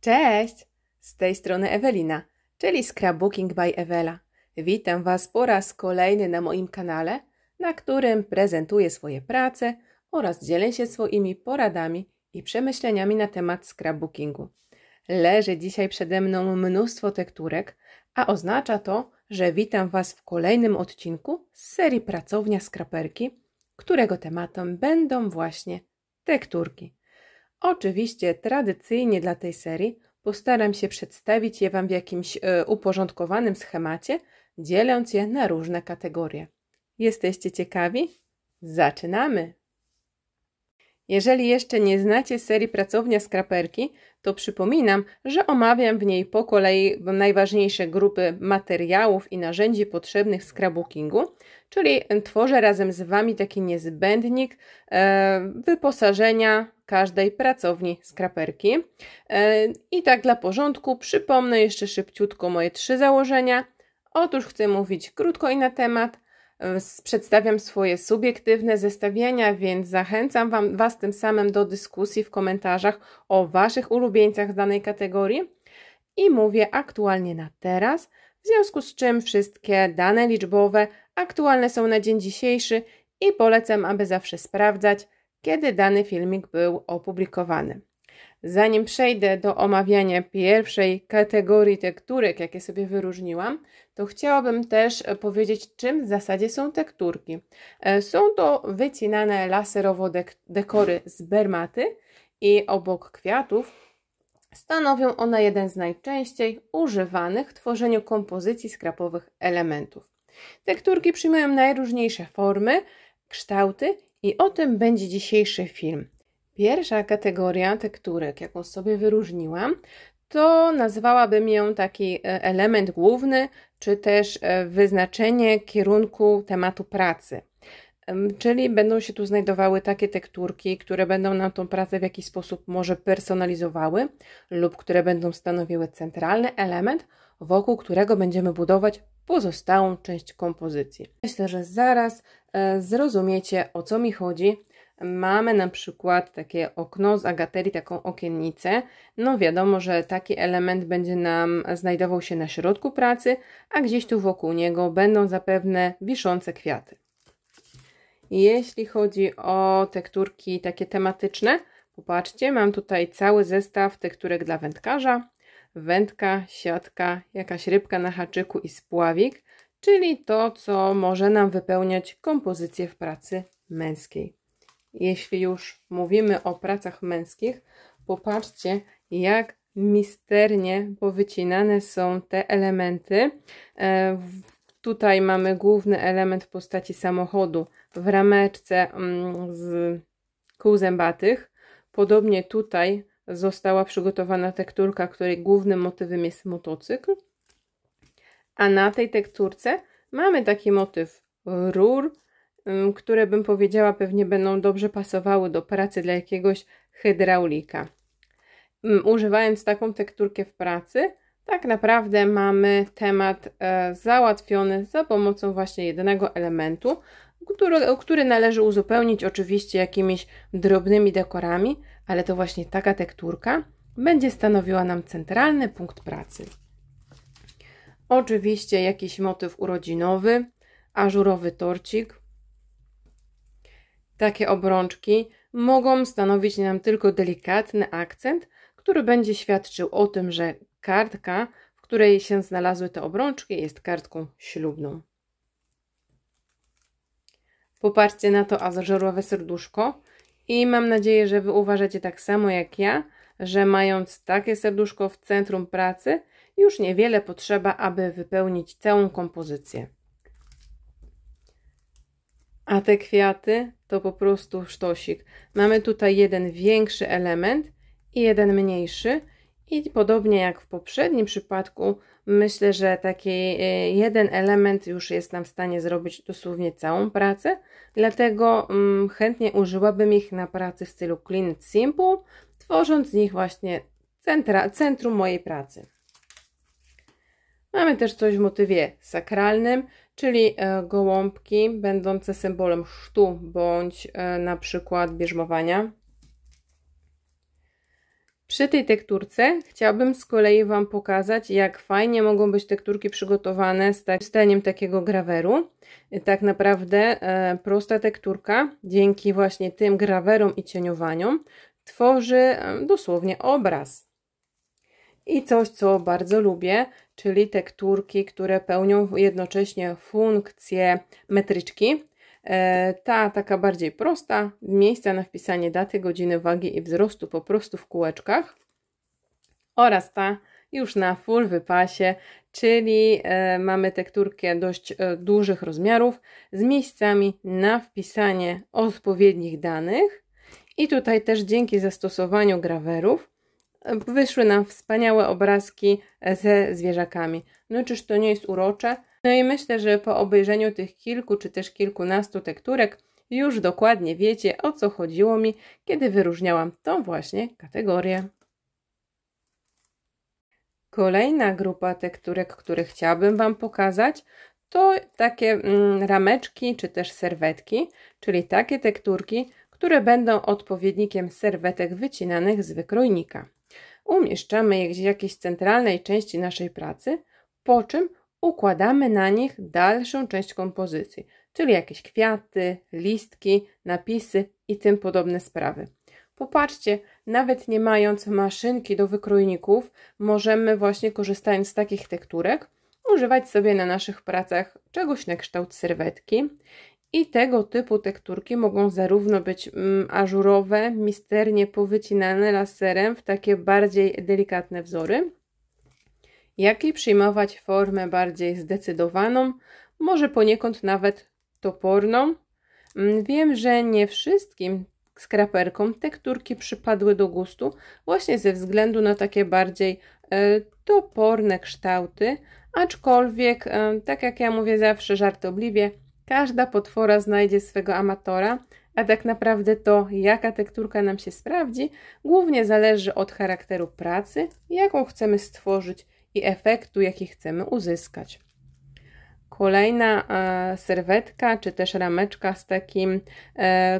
Cześć! Z tej strony Ewelina, czyli Scrapbooking by Ewela. Witam Was po raz kolejny na moim kanale, na którym prezentuję swoje prace oraz dzielę się swoimi poradami i przemyśleniami na temat scrapbookingu. Leży dzisiaj przede mną mnóstwo tekturek, a oznacza to, że witam Was w kolejnym odcinku z serii Pracownia Scraperki, którego tematem będą właśnie tekturki. Oczywiście tradycyjnie dla tej serii postaram się przedstawić je Wam w jakimś uporządkowanym schemacie, dzieląc je na różne kategorie. Jesteście ciekawi? Zaczynamy! Jeżeli jeszcze nie znacie serii Pracownia Scraperki, to przypominam, że omawiam w niej po kolei najważniejsze grupy materiałów i narzędzi potrzebnych w scrapbookingu, czyli tworzę razem z Wami taki niezbędnik wyposażenia każdej pracowni scraperki. I tak dla porządku przypomnę jeszcze szybciutko moje 3 założenia. Otóż chcę mówić krótko i na temat. Przedstawiam swoje subiektywne zestawienia, więc zachęcam Was tym samym do dyskusji w komentarzach o Waszych ulubieńcach z danej kategorii i mówię aktualnie na teraz, w związku z czym wszystkie dane liczbowe aktualne są na dzień dzisiejszy i polecam, aby zawsze sprawdzać, kiedy dany filmik był opublikowany. Zanim przejdę do omawiania pierwszej kategorii tekturek, jakie sobie wyróżniłam, to chciałabym też powiedzieć, czym w zasadzie są tekturki. Są to wycinane laserowo dekory z beermaty i obok kwiatów stanowią one jeden z najczęściej używanych w tworzeniu kompozycji skrapowych elementów. Tekturki przyjmują najróżniejsze formy, kształty i o tym będzie dzisiejszy film. Pierwsza kategoria tekturek, jaką sobie wyróżniłam, to nazwałabym ją taki element główny, czy też wyznaczenie kierunku tematu pracy. Czyli będą się tu znajdowały takie tekturki, które będą nam tą pracę w jakiś sposób może personalizowały lub które będą stanowiły centralny element, wokół którego będziemy budować pozostałą część kompozycji. Myślę, że zaraz zrozumiecie, o co mi chodzi. Mamy na przykład takie okno z Agaterii, taką okiennicę. No wiadomo, że taki element będzie nam znajdował się na środku pracy, a gdzieś tu wokół niego będą zapewne wiszące kwiaty. Jeśli chodzi o tekturki takie tematyczne, popatrzcie, mam tutaj cały zestaw tekturek dla wędkarza. Wędka, siatka, jakaś rybka na haczyku i spławik, czyli to, co może nam wypełniać kompozycję w pracy męskiej. Jeśli już mówimy o pracach męskich, popatrzcie, jak misternie powycinane są te elementy. Tutaj mamy główny element w postaci samochodu w rameczce z kół zębatych. Podobnie tutaj została przygotowana tekturka, której głównym motywem jest motocykl. A na tej tekturce mamy taki motyw rur, które bym powiedziała pewnie będą dobrze pasowały do pracy dla jakiegoś hydraulika. Używając taką tekturkę w pracy, tak naprawdę mamy temat załatwiony za pomocą właśnie jednego elementu, który należy uzupełnić oczywiście jakimiś drobnymi dekorami, ale to właśnie taka tekturka będzie stanowiła nam centralny punkt pracy. Oczywiście jakiś motyw urodzinowy, ażurowy torcik. Takie obrączki mogą stanowić nam tylko delikatny akcent, który będzie świadczył o tym, że kartka, w której się znalazły te obrączki, jest kartką ślubną. Popatrzcie na to ażurowe serduszko i mam nadzieję, że Wy uważacie tak samo jak ja, że mając takie serduszko w centrum pracy, już niewiele potrzeba, aby wypełnić całą kompozycję. A te kwiaty to po prostu sztosik. Mamy tutaj jeden większy element i jeden mniejszy i podobnie jak w poprzednim przypadku, myślę, że taki jeden element już jest nam w stanie zrobić dosłownie całą pracę, dlatego chętnie użyłabym ich na pracy w stylu Clean Simple, tworząc z nich właśnie centrum mojej pracy. Mamy też coś w motywie sakralnym, czyli gołąbki będące symbolem chrztu bądź na przykład bierzmowania. Przy tej tekturce chciałabym z kolei Wam pokazać, jak fajnie mogą być tekturki przygotowane z wykorzystaniem takiego graweru. Tak naprawdę prosta tekturka, dzięki właśnie tym grawerom i cieniowaniom, tworzy dosłownie obraz. I coś, co bardzo lubię, czyli tekturki, które pełnią jednocześnie funkcję metryczki. Ta taka bardziej prosta, miejsca na wpisanie daty, godziny, wagi i wzrostu po prostu w kółeczkach. Oraz ta już na full wypasie, czyli mamy tekturkę dość dużych rozmiarów z miejscami na wpisanie odpowiednich danych. I tutaj też dzięki zastosowaniu grawerów wyszły nam wspaniałe obrazki ze zwierzakami. No czyż to nie jest urocze? No i myślę, że po obejrzeniu tych kilku czy też kilkunastu tekturek już dokładnie wiecie, o co chodziło mi, kiedy wyróżniałam tą właśnie kategorię. Kolejna grupa tekturek, które chciałabym Wam pokazać, to takie rameczki czy też serwetki, czyli takie tekturki, które będą odpowiednikiem serwetek wycinanych z wykrojnika. Umieszczamy je gdzieś w jakiejś centralnej części naszej pracy, po czym układamy na nich dalszą część kompozycji, czyli jakieś kwiaty, listki, napisy i tym podobne sprawy. Popatrzcie, nawet nie mając maszynki do wykrojników, możemy właśnie korzystając z takich tekturek używać sobie na naszych pracach czegoś na kształt serwetki. I tego typu tekturki mogą zarówno być ażurowe, misternie powycinane laserem w takie bardziej delikatne wzory, jak i przyjmować formę bardziej zdecydowaną, może poniekąd nawet toporną. Wiem, że nie wszystkim skraperkom tekturki przypadły do gustu właśnie ze względu na takie bardziej toporne kształty, aczkolwiek, tak jak ja mówię zawsze żartobliwie, każda potwora znajdzie swego amatora, a tak naprawdę to, jaka tekturka nam się sprawdzi, głównie zależy od charakteru pracy, jaką chcemy stworzyć i efektu, jaki chcemy uzyskać. Kolejna serwetka, czy też rameczka z takim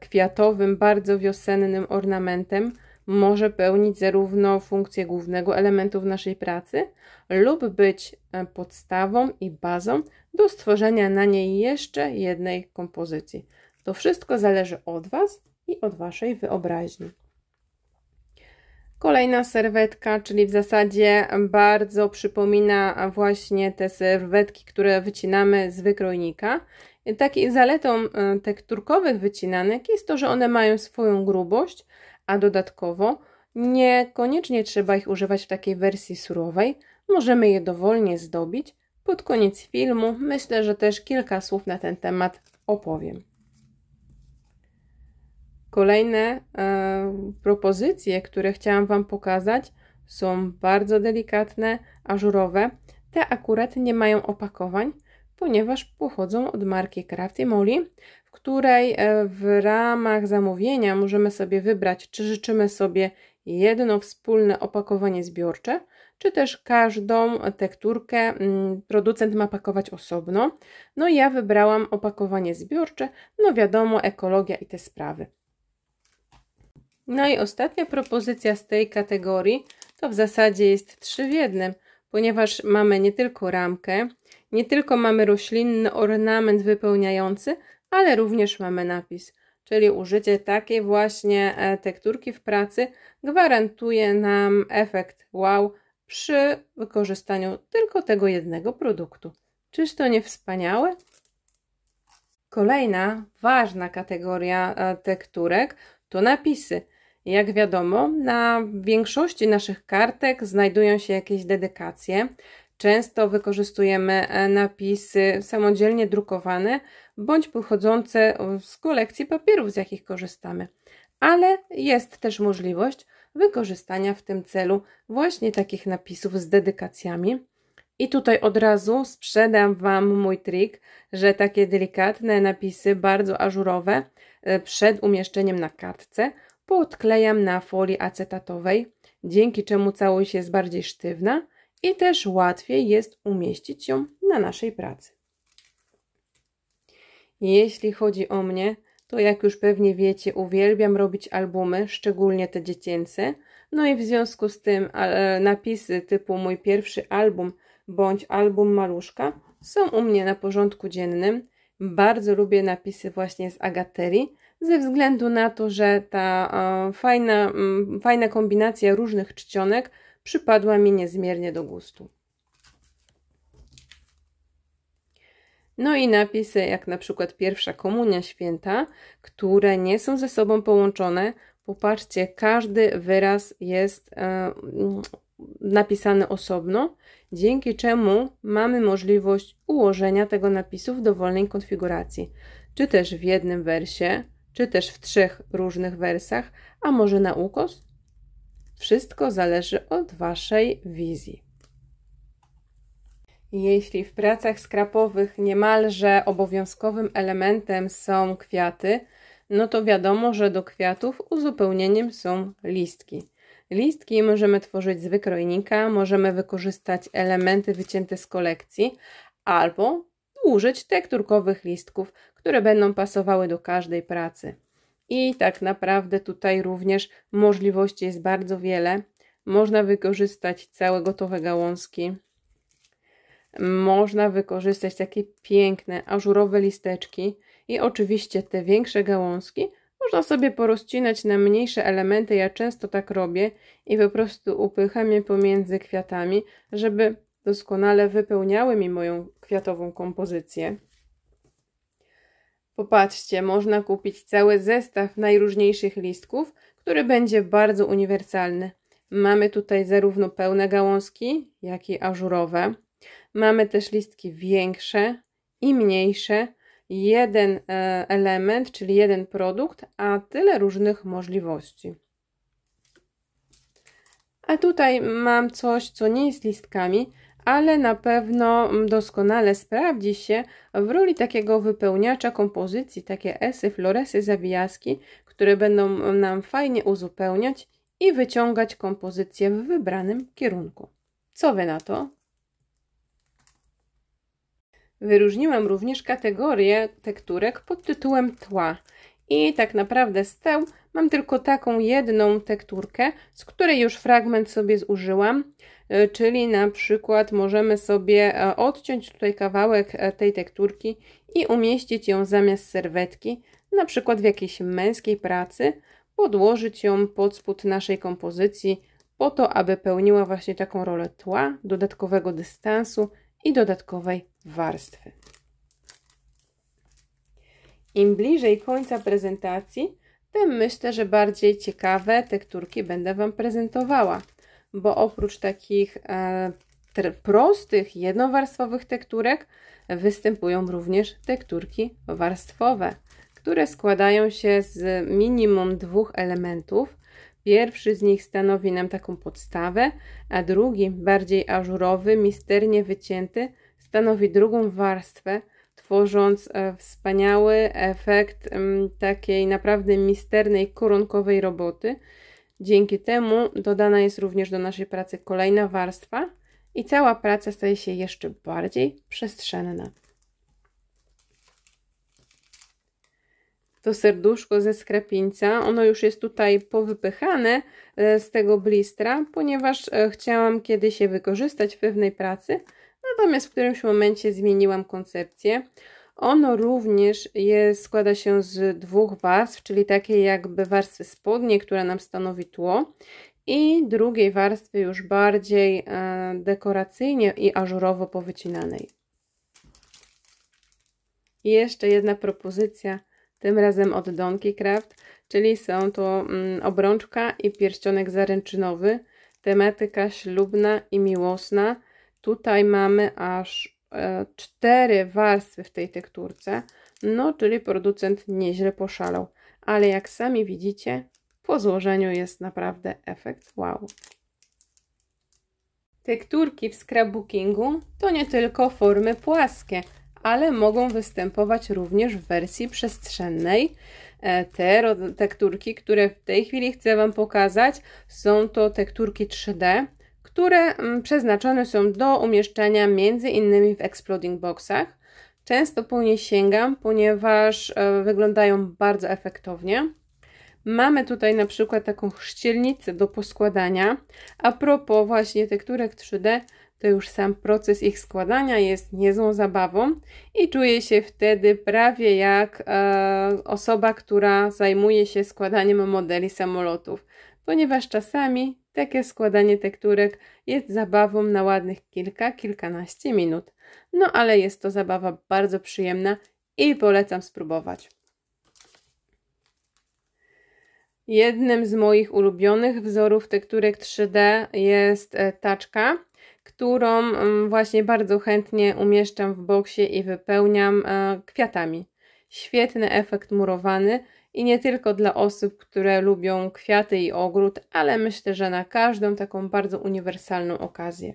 kwiatowym, bardzo wiosennym ornamentem może pełnić zarówno funkcję głównego elementu w naszej pracy lub być podstawą i bazą do stworzenia na niej jeszcze jednej kompozycji. To wszystko zależy od Was i od Waszej wyobraźni. Kolejna serwetka, czyli w zasadzie bardzo przypomina właśnie te serwetki, które wycinamy z wykrojnika. Taką zaletą tekturkowych wycinanek jest to, że one mają swoją grubość, a dodatkowo niekoniecznie trzeba ich używać w takiej wersji surowej. Możemy je dowolnie zdobić. Pod koniec filmu myślę, że też kilka słów na ten temat opowiem. Kolejne propozycje, które chciałam Wam pokazać, są bardzo delikatne, ażurowe. Te akurat nie mają opakowań, ponieważ pochodzą od marki Crafty Moli, w której w ramach zamówienia możemy sobie wybrać, czy życzymy sobie jedno wspólne opakowanie zbiorcze, czy też każdą tekturkę producent ma pakować osobno. No i ja wybrałam opakowanie zbiorcze, no wiadomo, ekologia i te sprawy. No i ostatnia propozycja z tej kategorii to w zasadzie jest 3 w 1, ponieważ mamy nie tylko ramkę, nie tylko mamy roślinny ornament wypełniający, ale również mamy napis, czyli użycie takiej właśnie tekturki w pracy gwarantuje nam efekt wow przy wykorzystaniu tylko tego jednego produktu. Czyż to nie wspaniałe? Kolejna ważna kategoria tekturek to napisy. Jak wiadomo, na większości naszych kartek znajdują się jakieś dedykacje. Często wykorzystujemy napisy samodzielnie drukowane bądź pochodzące z kolekcji papierów, z jakich korzystamy. Ale jest też możliwość wykorzystania w tym celu właśnie takich napisów z dedykacjami. I tutaj od razu sprzedam Wam mój trik, że takie delikatne napisy, bardzo ażurowe, przed umieszczeniem na kartce podklejam na folii acetatowej, dzięki czemu całość jest bardziej sztywna i też łatwiej jest umieścić ją na naszej pracy. Jeśli chodzi o mnie, to jak już pewnie wiecie, uwielbiam robić albumy, szczególnie te dziecięce, No i w związku z tym napisy typu mój pierwszy album bądź album maluszka są u mnie na porządku dziennym. Bardzo lubię napisy właśnie z Agaterii, ze względu na to, że ta fajna kombinacja różnych czcionek przypadła mi niezmiernie do gustu. No i napisy jak na przykład Pierwsza Komunia Święta, które nie są ze sobą połączone. Popatrzcie, każdy wyraz jest napisany osobno, dzięki czemu mamy możliwość ułożenia tego napisu w dowolnej konfiguracji. Czy też w jednym wersie, czy też w 3 różnych wersach, a może na ukos? Wszystko zależy od Waszej wizji. Jeśli w pracach skrapowych niemalże obowiązkowym elementem są kwiaty, no to wiadomo, że do kwiatów uzupełnieniem są listki. Listki możemy tworzyć z wykrojnika, możemy wykorzystać elementy wycięte z kolekcji albo użyć tekturkowych listków, które będą pasowały do każdej pracy. I tak naprawdę tutaj również możliwości jest bardzo wiele. Można wykorzystać całe gotowe gałązki. Można wykorzystać takie piękne, ażurowe listeczki i oczywiście te większe gałązki można sobie porozcinać na mniejsze elementy. Ja często tak robię i po prostu upycham je pomiędzy kwiatami, żeby doskonale wypełniały mi moją kwiatową kompozycję. Popatrzcie, można kupić cały zestaw najróżniejszych listków, który będzie bardzo uniwersalny. Mamy tutaj zarówno pełne gałązki, jak i ażurowe. Mamy też listki większe i mniejsze, jeden element, czyli jeden produkt, a tyle różnych możliwości. A tutaj mam coś, co nie jest listkami, ale na pewno doskonale sprawdzi się w roli takiego wypełniacza kompozycji, takie esy, floresy, zawijaski, które będą nam fajnie uzupełniać i wyciągać kompozycję w wybranym kierunku. Co Wy na to? Wyróżniłam również kategorię tekturek pod tytułem tła i tak naprawdę z teł mam tylko taką jedną tekturkę, z której już fragment sobie zużyłam, czyli na przykład możemy sobie odciąć tutaj kawałek tej tekturki i umieścić ją zamiast serwetki, na przykład w jakiejś męskiej pracy, podłożyć ją pod spód naszej kompozycji po to, aby pełniła właśnie taką rolę tła, dodatkowego dystansu i dodatkowej warstwy. Im bliżej końca prezentacji, tym myślę, że bardziej ciekawe tekturki będę Wam prezentowała, bo oprócz takich prostych, jednowarstwowych tekturek występują również tekturki warstwowe, które składają się z minimum 2 elementów. Pierwszy z nich stanowi nam taką podstawę, a drugi, bardziej ażurowy, misternie wycięty, stanowi drugą warstwę, tworząc wspaniały efekt takiej naprawdę misternej, koronkowej roboty. Dzięki temu dodana jest również do naszej pracy kolejna warstwa i cała praca staje się jeszcze bardziej przestrzenna. To serduszko ze skrapińca, ono już jest tutaj powypychane z tego blistra, ponieważ chciałam kiedyś je wykorzystać w pewnej pracy, natomiast w którymś momencie zmieniłam koncepcję. Ono również składa się z 2 warstw, czyli takiej jakby warstwy spodniej, która nam stanowi tło, i drugiej warstwy już bardziej dekoracyjnie i ażurowo powycinanej. I jeszcze jedna propozycja, tym razem od Donkey Craft, czyli są to obrączka i pierścionek zaręczynowy, tematyka ślubna i miłosna. Tutaj mamy aż 4 warstwy w tej tekturce, no czyli producent nieźle poszalał, ale jak sami widzicie, po złożeniu jest naprawdę efekt wow. Tekturki w scrapbookingu to nie tylko formy płaskie, ale mogą występować również w wersji przestrzennej. Te tekturki, które w tej chwili chcę Wam pokazać, są to tekturki 3D, które przeznaczone są do umieszczania między innymi w exploding boxach. Często po nie sięgam, ponieważ wyglądają bardzo efektownie. Mamy tutaj na przykład taką chrzcielnicę do poskładania. A propos właśnie tekturek 3D, to już sam proces ich składania jest niezłą zabawą i czuję się wtedy prawie jak osoba, która zajmuje się składaniem modeli samolotów, ponieważ czasami takie składanie tekturek jest zabawą na ładnych kilkanaście minut. No ale jest to zabawa bardzo przyjemna i polecam spróbować. Jednym z moich ulubionych wzorów tekturek 3D jest taczka, którą właśnie bardzo chętnie umieszczam w boksie i wypełniam kwiatami. Świetny efekt murowany i nie tylko dla osób, które lubią kwiaty i ogród, ale myślę, że na każdą taką bardzo uniwersalną okazję.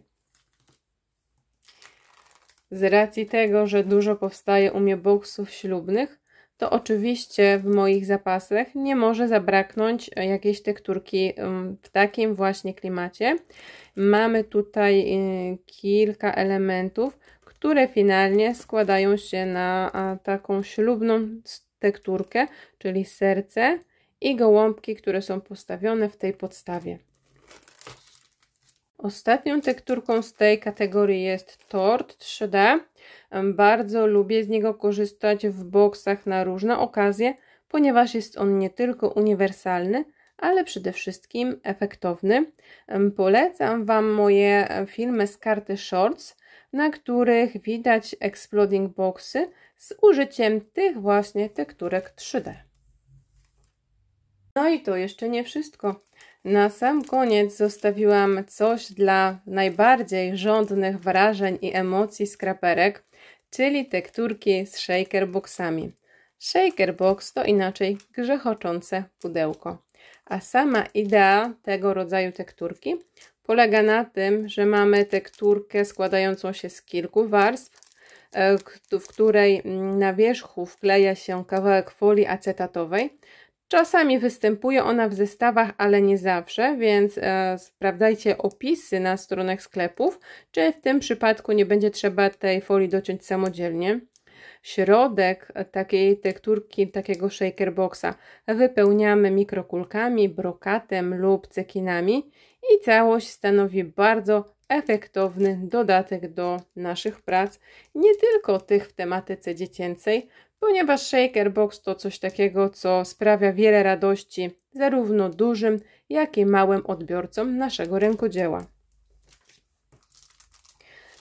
Z racji tego, że dużo powstaje u mnie boksów ślubnych, to oczywiście w moich zapasach nie może zabraknąć jakiejś tekturki w takim właśnie klimacie. Mamy tutaj kilka elementów, które finalnie składają się na taką ślubną tekturkę, czyli serce i gołąbki, które są postawione w tej podstawie. Ostatnią tekturką z tej kategorii jest tort 3D. Bardzo lubię z niego korzystać w boksach na różne okazje, ponieważ jest on nie tylko uniwersalny, ale przede wszystkim efektowny. Polecam Wam moje filmy z karty Shorts, na których widać exploding boxy z użyciem tych właśnie tekturek 3D. No i to jeszcze nie wszystko. Na sam koniec zostawiłam coś dla najbardziej żądnych wrażeń i emocji skraperek, czyli tekturki z shakerboxami. Shakerbox to inaczej grzechoczące pudełko. A sama idea tego rodzaju tekturki polega na tym, że mamy tekturkę składającą się z kilku warstw, w której na wierzchu wkleja się kawałek folii acetatowej. Czasami występuje ona w zestawach, ale nie zawsze, więc sprawdzajcie opisy na stronach sklepów, czy w tym przypadku nie będzie trzeba tej folii dociąć samodzielnie. Środek takiej tekturki, takiego shakerboxa wypełniamy mikrokulkami, brokatem lub cekinami i całość stanowi bardzo efektowny dodatek do naszych prac, nie tylko tych w tematyce dziecięcej, ponieważ shakerbox to coś takiego, co sprawia wiele radości zarówno dużym, jak i małym odbiorcom naszego rękodzieła.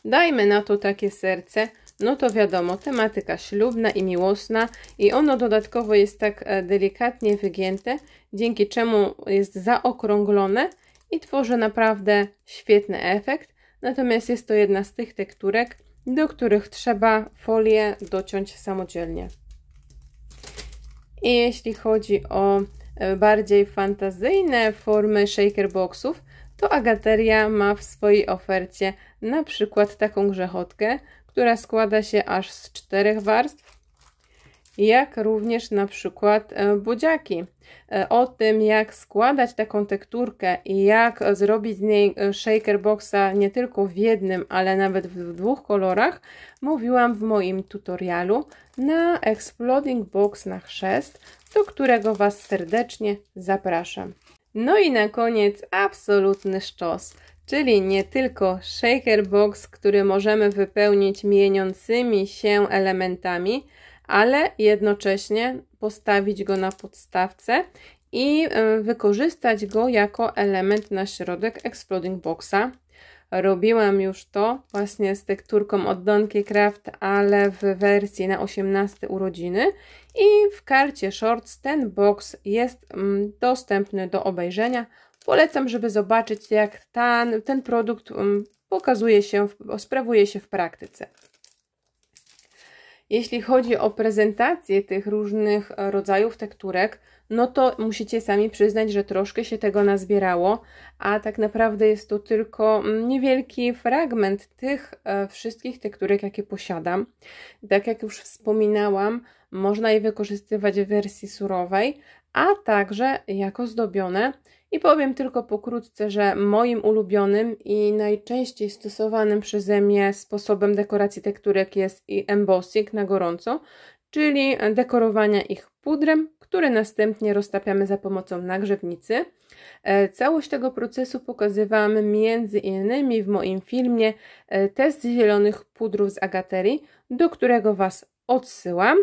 Dajmy na to takie serce, no to wiadomo, tematyka ślubna i miłosna i ono dodatkowo jest tak delikatnie wygięte, dzięki czemu jest zaokrąglone i tworzy naprawdę świetny efekt, natomiast jest to jedna z tych tekturek, do których trzeba folię dociąć samodzielnie. I jeśli chodzi o bardziej fantazyjne formy shakerboxów, to Agateria ma w swojej ofercie na przykład taką grzechotkę, która składa się aż z 4 warstw, jak również na przykład budziaki. O tym, jak składać taką tekturkę i jak zrobić z niej shakerboxa nie tylko w jednym, ale nawet w 2 kolorach, mówiłam w moim tutorialu na Exploding Box na chrzest, do którego Was serdecznie zapraszam. No i na koniec absolutny sztos, czyli nie tylko shakerbox, który możemy wypełnić mieniącymi się elementami, ale jednocześnie postawić go na podstawce i wykorzystać go jako element na środek Exploding Boxa. Robiłam już to właśnie z tekturką od Donkey Craft, ale w wersji na 18 urodziny i w karcie Shorts ten box jest dostępny do obejrzenia. Polecam, żeby zobaczyć, jak ten produkt sprawuje się w praktyce. Jeśli chodzi o prezentację tych różnych rodzajów tekturek, no to musicie sami przyznać, że troszkę się tego nazbierało, a tak naprawdę jest to tylko niewielki fragment tych wszystkich tekturek, jakie posiadam. Tak jak już wspominałam, można je wykorzystywać w wersji surowej, a także jako zdobione. I powiem tylko pokrótce, że moim ulubionym i najczęściej stosowanym przeze mnie sposobem dekoracji tekturek jest embossing na gorąco, czyli dekorowania ich pudrem, które następnie roztapiamy za pomocą nagrzewnicy. Całość tego procesu pokazywałam między innymi w moim filmie Test zielonych pudrów z Agaterii, do którego Was odsyłam.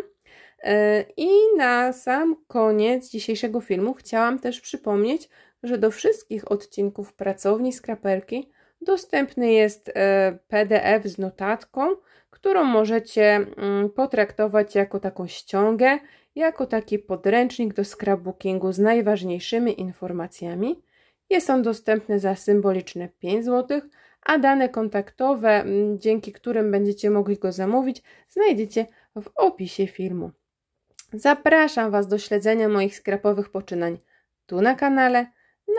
I na sam koniec dzisiejszego filmu chciałam też przypomnieć, że do wszystkich odcinków Pracowni Scraperki dostępny jest PDF z notatką, którą możecie potraktować jako taką ściągę, jako taki podręcznik do scrapbookingu z najważniejszymi informacjami. Jest on dostępny za symboliczne 5 zł, a dane kontaktowe, dzięki którym będziecie mogli go zamówić, znajdziecie w opisie filmu. Zapraszam Was do śledzenia moich scrapowych poczynań tu na kanale,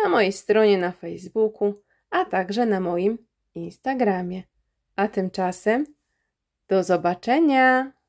na mojej stronie na Facebooku, a także na moim Instagramie. A tymczasem do zobaczenia!